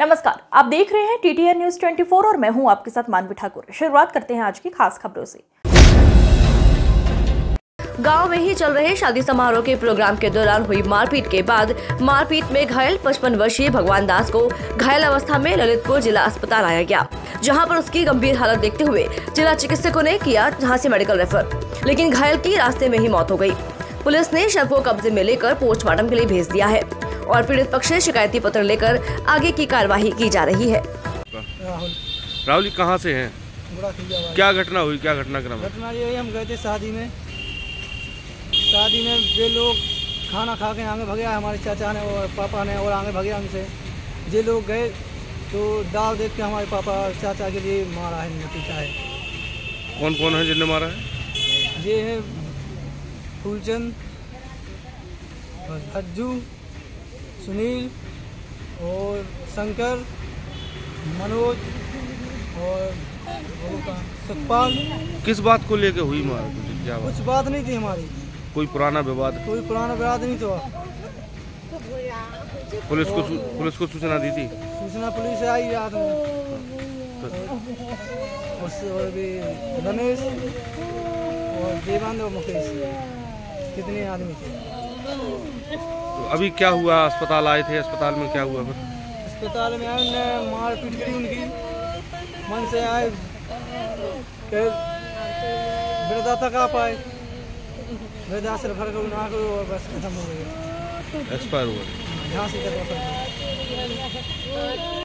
नमस्कार, आप देख रहे हैं टीटीएन न्यूज 24 और मैं हूं आपके साथ मानवी ठाकुर। शुरुआत करते हैं आज की खास खबरों से। गांव में ही चल रहे शादी समारोह के प्रोग्राम के दौरान हुई मारपीट के बाद मारपीट में घायल 55 वर्षीय भगवान दास को घायल अवस्था में ललितपुर जिला अस्पताल लाया गया, जहां पर उसकी गंभीर हालत देखते हुए जिला चिकित्सकों ने किया झांसी मेडिकल रेफर, लेकिन घायल की रास्ते में ही मौत हो गयी। पुलिस ने शव को कब्जे में लेकर पोस्टमार्टम के लिए भेज दिया है और पीड़ित पक्ष से शिकायती पत्र लेकर आगे की कार्यवाही की जा रही है। राहुल कहाँ से हैं? क्या घटना हुई, क्या घटनाक्रम? घटना ये हुई, हम गए थे शादी में वे लोग खाना खा के आगे भगे, हमारे चाचा ने और पापा ने और आगे भगे हमसे। जे लोग गए तो दाव देख के हमारे पापा और चाचा के लिए मारा है, पीछा है। कौन कौन है जिनने मारा है? ये है फूलचंद, अज्जू, सुनील और शंकर, मनोज और सतपाल। किस बात को लेके हुई मार? कुछ बात नहीं थी हमारी, कोई पुराना विवाद नहीं था। पुलिस को सूचना दी थी? सूचना पुलिस आई रात में, और भी रमेश और देवान और मुकेश, कितने आदमी थे। तो अभी क्या हुआ, अस्पताल आए थे, अस्पताल में क्या हुआ? फिर अस्पताल में आए, उन्हें मारपीट की, उनकी मन से आए के वृद्धा तक आ पाए, वृद्धा से भर कर उठा कर और बस खत्म हो गया, एक्सपायर हुआ।